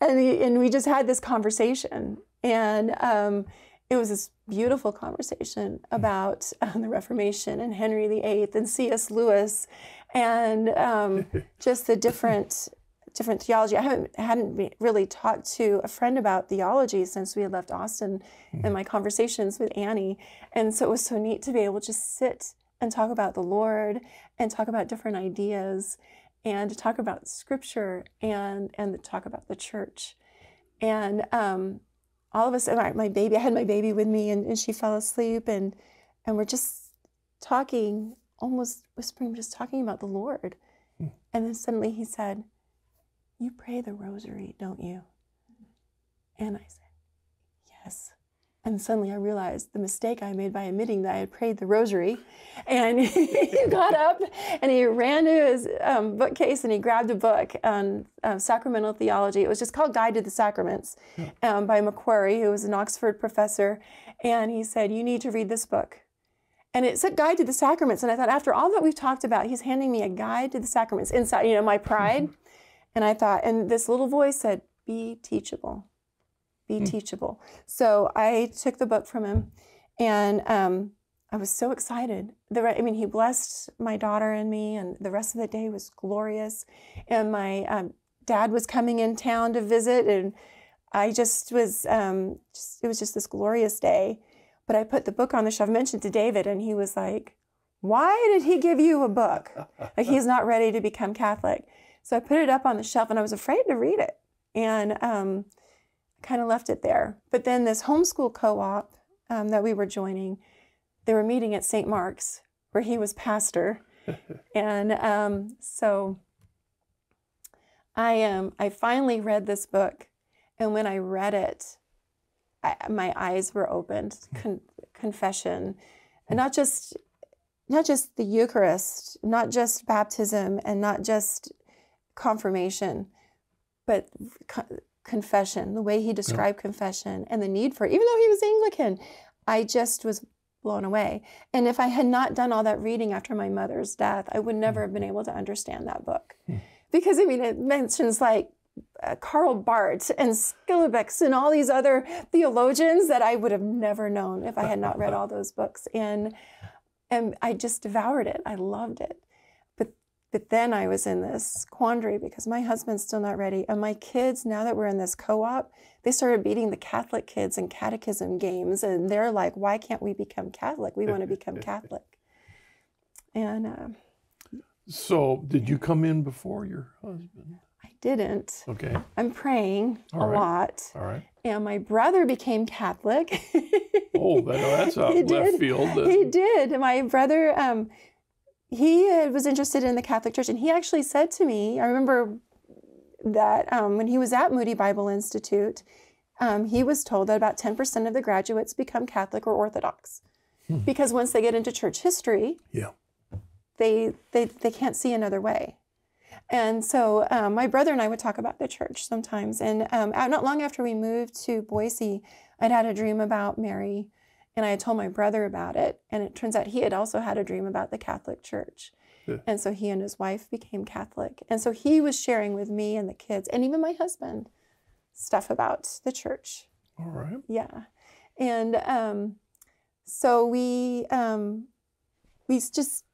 and, he, and we just had this conversation. And um, it was this beautiful conversation about um, the Reformation and Henry the Eighth and C S Lewis and um, just the different different theology. I haven't, hadn't really talked to a friend about theology since we had left Austin and my conversations with Annie. And so it was so neat to be able to just sit and talk about the Lord and talk about different ideas and to talk about Scripture and, and talk about the church. And um, all of us, and I, my baby, I had my baby with me and, and she fell asleep and, and we're just talking, almost whispering, just talking about the Lord. And then suddenly he said, you pray the rosary, don't you? And I said, yes. And suddenly I realized the mistake I made by admitting that I had prayed the rosary. And he got up and he ran to his um, bookcase and he grabbed a book on uh, sacramental theology. It was just called Guide to the Sacraments um, by Macquarie, who was an Oxford professor. And he said, you need to read this book. And it said Guide to the Sacraments. And I thought, after all that we've talked about, he's handing me a Guide to the Sacraments inside, you know, my pride. And I thought, and this little voice said, be teachable, be mm. teachable. So I took the book from him, and um, I was so excited. The re I mean, he blessed my daughter and me, and the rest of the day was glorious. And my um, dad was coming in town to visit, and I just was, um, just, it was just this glorious day. But I put the book on the shelf, I mentioned to David, and he was like, why did he give you a book? Like, he's not ready to become Catholic. So I put it up on the shelf, and I was afraid to read it, and um, kind of left it there. But then this homeschool co-op um, that we were joining, they were meeting at Saint Mark's, where he was pastor, and um, so I um, I finally read this book, and when I read it, I, my eyes were opened. Con confession, and not just not just the Eucharist, not just baptism, and not just confirmation, but confession, the way he described yeah. confession and the need for it, even though he was Anglican, I just was blown away. And if I had not done all that reading after my mother's death, I would never have been able to understand that book. Yeah. Because, I mean, it mentions like uh, Karl Barth and Skilbeck and all these other theologians that I would have never known if I had not read all those books. And, and I just devoured it. I loved it. But then I was in this quandary because my husband's still not ready. And my kids, now that we're in this co-op, they started beating the Catholic kids in catechism games. And they're like, why can't we become Catholic? We want to become Catholic. And uh, so did you come in before your husband? I didn't. Okay. I'm praying All a right. lot. All right. And my brother became Catholic. Oh, that, that's out he left did. field. Then. He did. My brother... Um, He was interested in the Catholic Church, and he actually said to me, I remember that um, when he was at Moody Bible Institute, um, he was told that about ten percent of the graduates become Catholic or Orthodox. Hmm. Because once they get into church history, yeah. they, they, they can't see another way. And so um, my brother and I would talk about the church sometimes. And um, not long after we moved to Boise, I'd had a dream about Mary. And I had told my brother about it, and it turns out he had also had a dream about the Catholic Church. Yeah. And so he and his wife became Catholic. And so he was sharing with me and the kids, and even my husband, stuff about the church. All right. Yeah. And um, so we, um, we just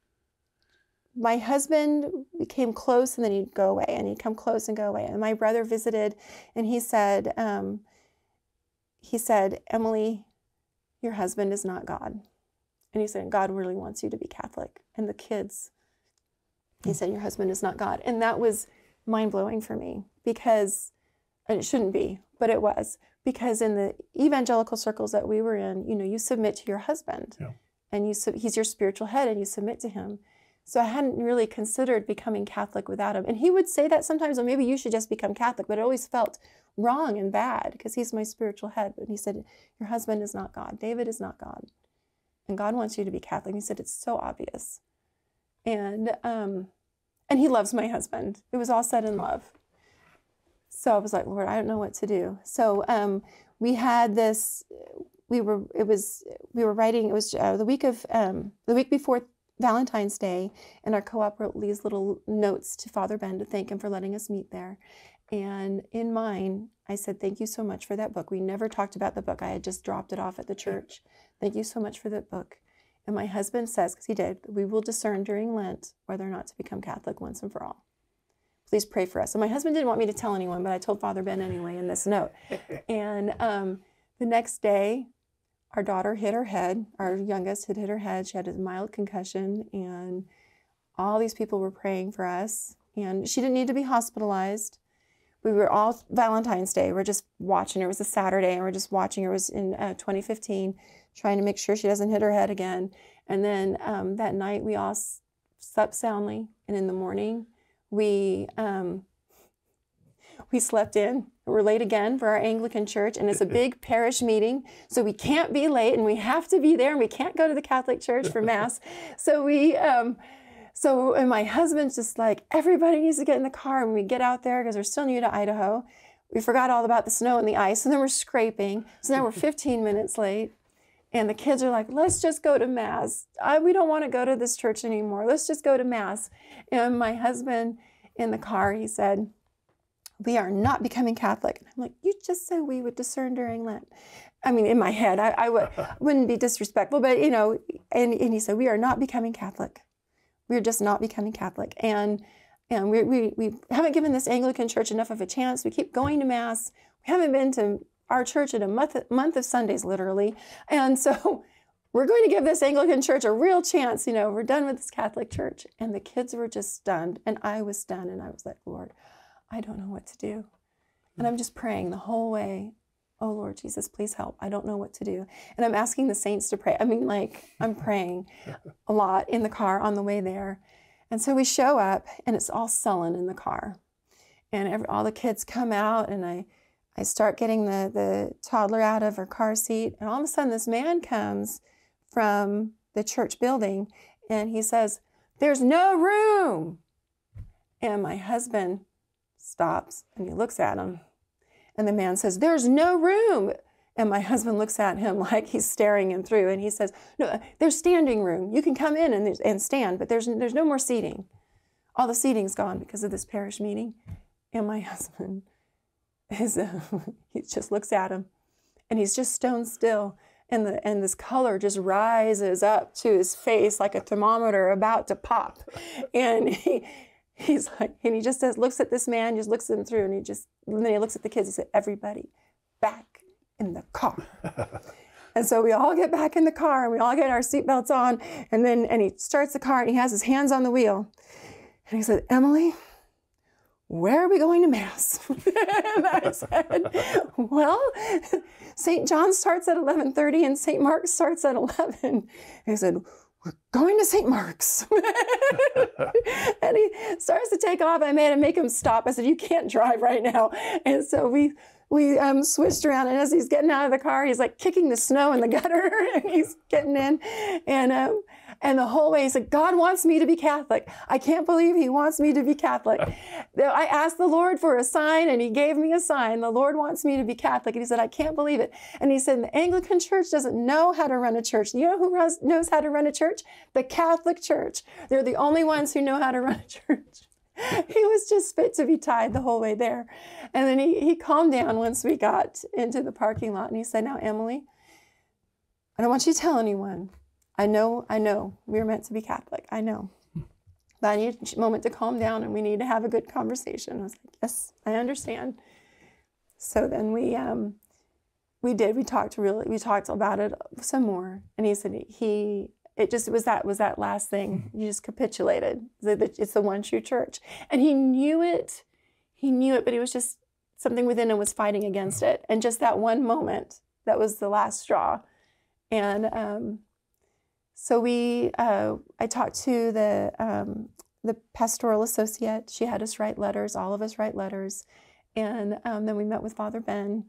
my husband became close, and then he'd go away, and he'd come close and go away. And my brother visited, and he said, um, he said, Emily, your husband is not God. And he said, God really wants you to be Catholic. And the kids, he said, your husband is not God. And that was mind-blowing for me, because, and it shouldn't be, but it was, because in the evangelical circles that we were in, you know, you submit to your husband. Yeah. And you sub he's your spiritual head, and you submit to him. So I hadn't really considered becoming Catholic without him. And he would say that sometimes, well, maybe you should just become Catholic, but it always felt wrong and bad, because he's my spiritual head. But he said, your husband is not God. David is not God. And God wants you to be Catholic. He said, it's so obvious. And, um, and he loves my husband. It was all said in love. So I was like, Lord, I don't know what to do. So um, we had this, we were, it was, we were writing, it was uh, the week of, um, the week before Valentine's Day, and our co-op wrote these little notes to Father Ben to thank him for letting us meet there. And in mine, I said, thank you so much for that book. We never talked about the book. I had just dropped it off at the church. Thank you so much for that book. And my husband says, because he did, we will discern during Lent whether or not to become Catholic once and for all. Please pray for us. And my husband didn't want me to tell anyone, but I told Father Ben anyway in this note. And um, the next day, our daughter hit her head. Our youngest had hit her head. She had a mild concussion. And all these people were praying for us. And she didn't need to be hospitalized. We were all, Valentine's Day, we're just watching her. It was a Saturday, and we're just watching her. It was in uh, twenty fifteen, trying to make sure she doesn't hit her head again. And then um, that night, we all slept soundly. And in the morning, we um, we slept in. We're late again for our Anglican church, and it's a big parish meeting, so we can't be late, and we have to be there, and we can't go to the Catholic church for Mass. So we... Um, So, and my husband's just like, everybody needs to get in the car, and we get out there because we're still new to Idaho. We forgot all about the snow and the ice, and then we're scraping. So now we're fifteen minutes late, and the kids are like, let's just go to Mass. I, we don't want to go to this church anymore. Let's just go to Mass. And my husband in the car, he said, we are not becoming Catholic. And I'm like, you just said we would discern during Lent. I mean, in my head, I, I would, wouldn't be disrespectful, but, you know, and, and he said, we are not becoming Catholic. We're just not becoming Catholic. And and we, we, we haven't given this Anglican church enough of a chance. We keep going to Mass. We haven't been to our church in a month, month of Sundays, literally. And so we're going to give this Anglican church a real chance. You know, we're done with this Catholic church. And the kids were just stunned. And I was stunned. And I was like, Lord, I don't know what to do. And I'm just praying the whole way. Oh, Lord Jesus, please help. I don't know what to do. And I'm asking the saints to pray. I mean, like, I'm praying a lot in the car on the way there. And so we show up, and it's all sullen in the car. And every, all the kids come out, and I, I start getting the, the toddler out of her car seat. And all of a sudden, this man comes from the church building, and he says, there's no room. And my husband stops, and he looks at him. And the man says, there's no room. And my husband looks at him like he's staring him through. And he says, no, there's standing room. You can come in and, and stand, but there's, there's no more seating. All the seating's gone because of this parish meeting. And my husband, is, uh, he just looks at him. And he's just stone still. And, the, and this color just rises up to his face like a thermometer about to pop. And he... He's like, and he just says, looks at this man, just looks him through, and he just, and then he looks at the kids. He said, everybody back in the car. And so we all get back in the car, and we all get our seatbelts on. And then, and he starts the car, and he has his hands on the wheel. And he said, Emily, where are we going to Mass? And I said, well, Saint John starts at eleven thirty, and Saint Mark starts at eleven. And he said, we're going to Saint Mark's. And he starts to take off. I made him make him stop. I said, you can't drive right now. And so we we um, switched around. And as he's getting out of the car, he's like kicking the snow in the gutter. And he's getting in. And um, and the whole way, he said, God wants me to be Catholic. I can't believe he wants me to be Catholic. I asked the Lord for a sign, and he gave me a sign. The Lord wants me to be Catholic. And he said, I can't believe it. And he said, the Anglican church doesn't know how to run a church. You know who knows how to run a church? The Catholic church. They're the only ones who know how to run a church. He was just fit to be tied the whole way there. And then he, he calmed down once we got into the parking lot. And he said, now, Emily, I don't want you to tell anyone. I know, I know, we were meant to be Catholic, I know. But I need a moment to calm down, and we need to have a good conversation. I was like, yes, I understand. So then we um, we did. We talked really. We talked about it some more, and he said he. It just was that was that last thing. You just capitulated. It's the one true church, and he knew it. He knew it, but it was just something within him was fighting against it. And just that one moment, that was the last straw. And um, so we, uh, I talked to the um, the pastoral associate. She had us write letters. All of us write letters. And um, then we met with Father Ben,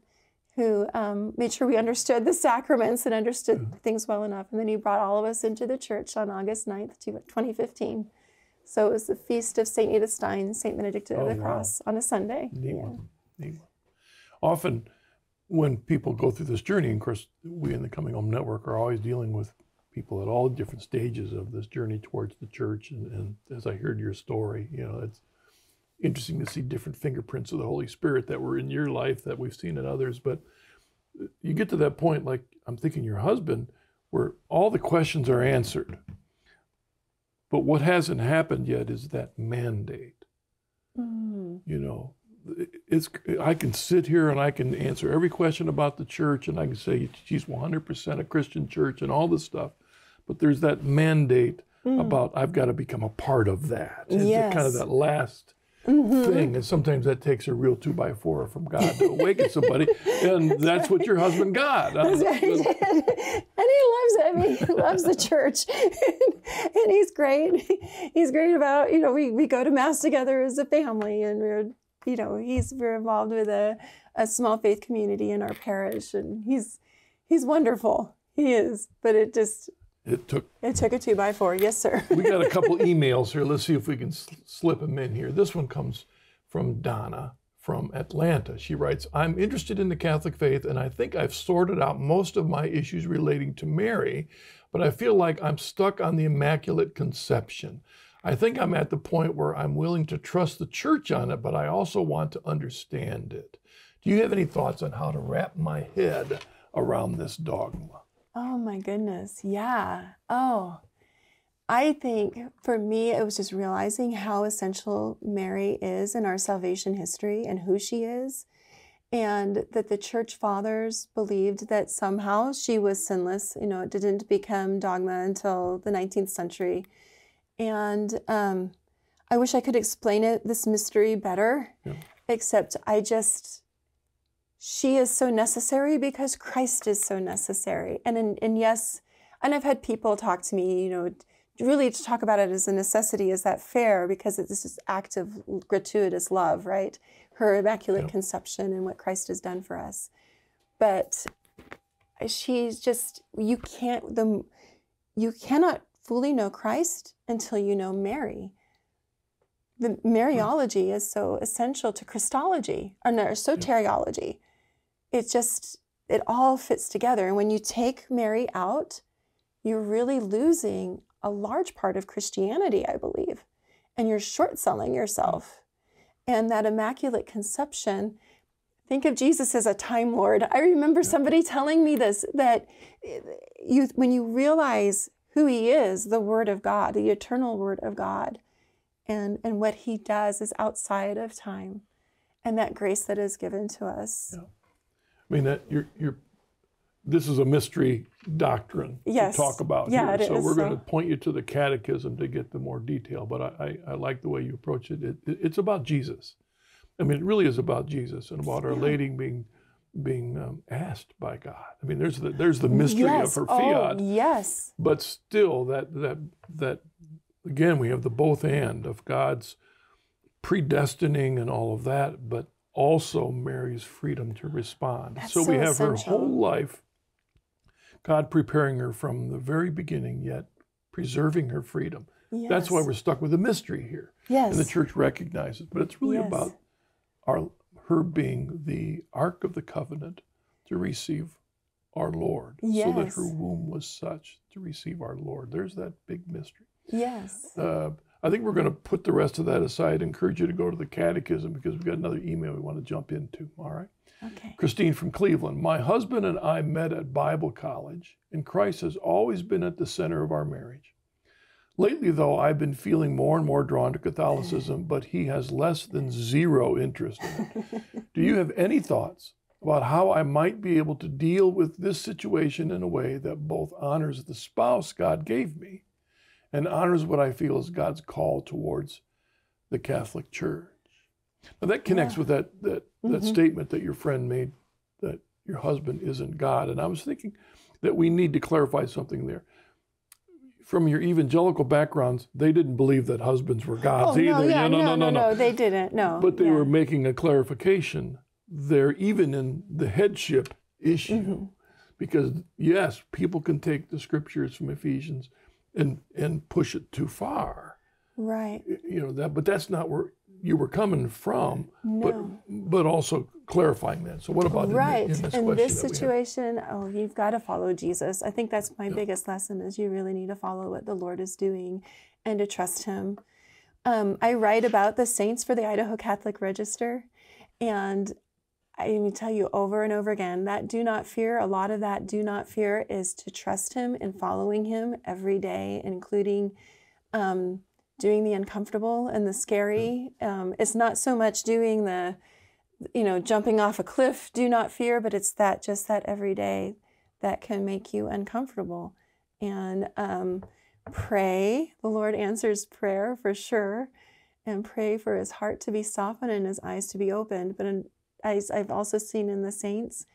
who um, made sure we understood the sacraments and understood mm-hmm. things well enough. And then he brought all of us into the church on August ninth, twenty fifteen. So it was the feast of Saint Edith Stein, Saint Benedict of oh, the wow. Cross, on a Sunday. Neat yeah. one. Neat one. Often when people go through this journey, and of course we in the Coming Home Network are always dealing with people at all different stages of this journey towards the church. And, and as I heard your story, you know, it's interesting to see different fingerprints of the Holy Spirit that were in your life that we've seen in others. But you get to that point, like I'm thinking your husband, where all the questions are answered. But what hasn't happened yet is that mandate. Mm. You know, it's I can sit here and I can answer every question about the church, and I can say she's one hundred percent a Christian church and all this stuff. But there's that mandate mm. about I've got to become a part of that. It's yes. kind of that last Mm-hmm. thing, and sometimes that takes a real two by four from God to awaken somebody, and that's, that's right. what your husband got. That's right. And he loves it. I mean, he loves the church, and, and he's great. He's great about you know we we go to mass together as a family, and we're you know he's we're involved with a a small faith community in our parish, and he's he's wonderful. He is, but it just. It took it took a two by four, yes, sir. We got a couple emails here. Let's see if we can sl slip them in here. This one comes from Donna from Atlanta. She writes, I'm interested in the Catholic faith, and I think I've sorted out most of my issues relating to Mary, but I feel like I'm stuck on the Immaculate Conception. I think I'm at the point where I'm willing to trust the church on it, but I also want to understand it. Do you have any thoughts on how to wrap my head around this dogma? Oh my goodness, yeah. Oh, I think for me, it was just realizing how essential Mary is in our salvation history and who she is, and that the church fathers believed that somehow she was sinless. You know, it didn't become dogma until the nineteenth century. And um, I wish I could explain it, this mystery better, yeah. except I just... She is so necessary because Christ is so necessary. And, and and yes, and I've had people talk to me, you know, really to talk about it as a necessity. Is that fair? Because it's this act of gratuitous love, right? Her immaculate yeah. conception and what Christ has done for us. But she's just, you can't, the, you cannot fully know Christ until you know Mary. The Mariology is so essential to Christology, or soteriology. It just, it all fits together. And when you take Mary out, you're really losing a large part of Christianity, I believe. And you're short-selling yourself. And that Immaculate Conception, think of Jesus as a time lord. I remember somebody telling me this, that you, when you realize who he is, the Word of God, the eternal Word of God, and, and what he does is outside of time, and that grace that is given to us. Yeah. I mean, that you're, you're, this is a mystery doctrine yes. to talk about yeah, here. It so is, we're so. going to point you to the catechism to get the more detail, but I, I, I like the way you approach it. It, it. It's about Jesus. I mean, it really is about Jesus and about yeah. Our Lady being being um, asked by God. I mean, there's the, there's the mystery yes. of her fiat. Oh, yes. But still, that that that again, we have the both and of God's predestining and all of that, but also Mary's freedom to respond. That's so we so have essential. Her whole life, God preparing her from the very beginning, yet preserving her freedom. Yes. That's why we're stuck with a mystery here. Yes. And the church recognizes, but it's really yes. about our her being the Ark of the Covenant to receive our Lord, yes. so that her womb was such to receive our Lord. There's that big mystery. Yes. Uh, I think we're going to put the rest of that aside. Encourage you to go to the catechism because we've got another email we want to jump into. All right. Okay. Christine from Cleveland. My husband and I met at Bible college, and Christ has always been at the center of our marriage. Lately, though, I've been feeling more and more drawn to Catholicism, but he has less than zero interest in it. Do you have any thoughts about how I might be able to deal with this situation in a way that both honors the spouse God gave me and honors what I feel is God's call towards the Catholic Church? Now, that connects yeah. with that, that, mm-hmm. that statement that your friend made, that your husband isn't God. And I was thinking that we need to clarify something there. From your evangelical backgrounds, they didn't believe that husbands were gods oh, either. No, yeah, no, no, no, no, no, no, no, they didn't, no. But they yeah. were making a clarification there, even in the headship issue. Mm-hmm. Because, yes, people can take the scriptures from Ephesians and, and push it too far. Right. You know, that, but that's not where you were coming from, no. but but also clarifying that. So what about right. in, in this in this situation? Oh, you've got to follow Jesus. I think that's my yeah. biggest lesson, is you really need to follow what the Lord is doing and to trust him. Um, I write about the saints for the Idaho Catholic Register, and I tell you over and over again that do not fear, a lot of that do not fear is to trust him and following him every day, including um, doing the uncomfortable and the scary. Um, it's not so much doing the, you know, jumping off a cliff, do not fear, but it's that, just that every day that can make you uncomfortable. And um, pray, the Lord answers prayer for sure, and pray for his heart to be softened and his eyes to be opened. But in, as I've also seen in the saints,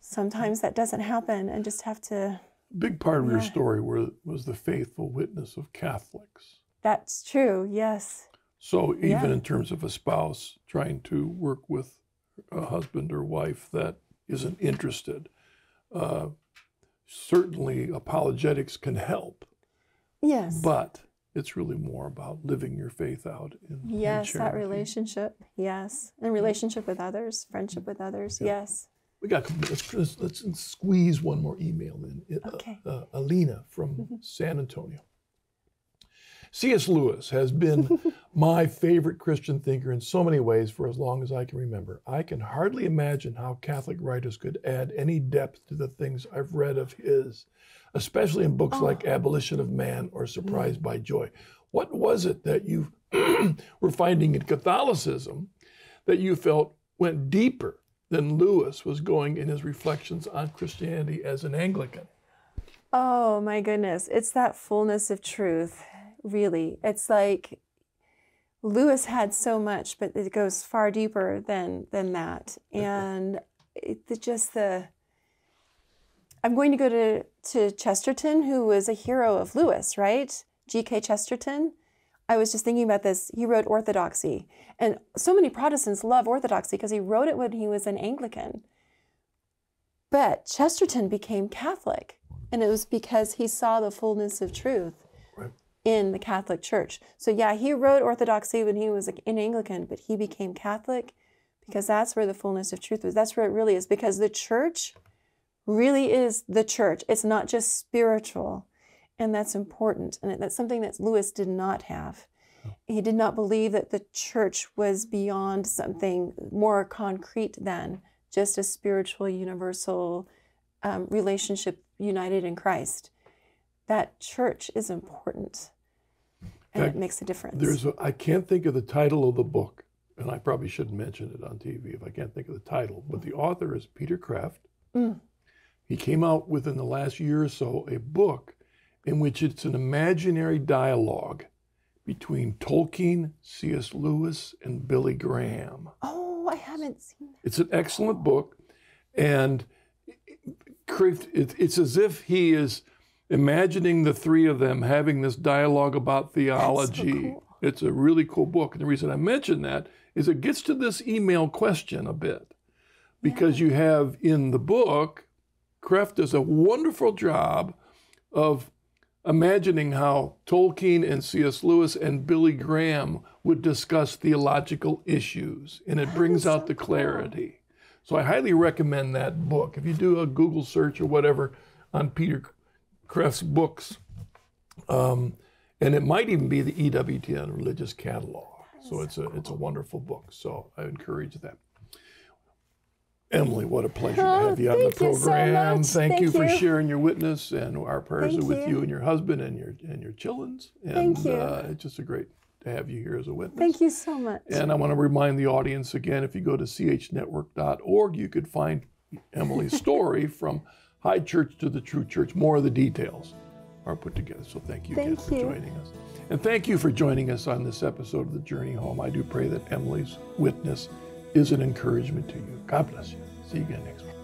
sometimes that doesn't happen, and just have to... Big part of yeah. your story were, was the faithful witness of Catholics. That's true, yes. So even yeah. in terms of a spouse trying to work with a husband or wife that isn't interested, uh, certainly apologetics can help. Yes. But it's really more about living your faith out in Yes, in that relationship, yes. And relationship with others, friendship with others, yeah. yes. We got to, let's, let's, let's squeeze one more email in. It, okay. uh, uh, Alina from mm-hmm. San Antonio. C S Lewis has been my favorite Christian thinker in so many ways for as long as I can remember. I can hardly imagine how Catholic writers could add any depth to the things I've read of his, especially in books oh. like Abolition of Man or Surprised mm-hmm. by Joy. What was it that you were finding in Catholicism that you felt went deeper than Lewis was going in his reflections on Christianity as an Anglican? Oh, my goodness. It's that fullness of truth. Really, it's like Lewis had so much, but it goes far deeper than than that. And it, the, just the, I'm going to go to, to Chesterton, who was a hero of Lewis, right? G K Chesterton. I was just thinking about this. He wrote Orthodoxy. And so many Protestants love Orthodoxy because he wrote it when he was an Anglican. But Chesterton became Catholic, and it was because he saw the fullness of truth in the Catholic Church. So yeah, he wrote Orthodoxy when he was an Anglican, but he became Catholic because that's where the fullness of truth was. That's where it really is, because the church really is the church. It's not just spiritual, and that's important. And that's something that Lewis did not have. He did not believe that the church was beyond something more concrete than just a spiritual, universal um, relationship united in Christ. That church is important, and fact, it makes a difference. There's a, I can't think of the title of the book, and I probably shouldn't mention it on T V if I can't think of the title, but the author is Peter Kreft. Mm. He came out within the last year or so a book in which it's an imaginary dialogue between Tolkien, C S Lewis, and Billy Graham. Oh, I haven't seen that. It's an excellent oh. book, and Kreft, it, it's as if he is... imagining the three of them having this dialogue about theology. That's so cool. It's a really cool book. And the reason I mention that is it gets to this email question a bit. Because yeah. you have in the book, Kreft does a wonderful job of imagining how Tolkien and C S Lewis and Billy Graham would discuss theological issues. And it that brings out so the clarity. Cool. So I highly recommend that book. If you do a Google search or whatever on Peter Kreft's books, um, and it might even be the E W T N Religious Catalog. So it's a, it's a wonderful book, so I encourage that. Emily, what a pleasure oh, to have you on the program. You so thank, thank you for you. sharing your witness, and our prayers thank are with you. you and your husband and your and your childrens. And, thank you. Uh, it's just a great to have you here as a witness. Thank you so much. And I want to remind the audience again, if you go to c h network dot org, you could find Emily's story from High Church to the True Church. More of the details are put together. So thank you thank again for you. joining us. And thank you for joining us on this episode of The Journey Home. I do pray that Emily's witness is an encouragement to you. God bless you. See you again next week.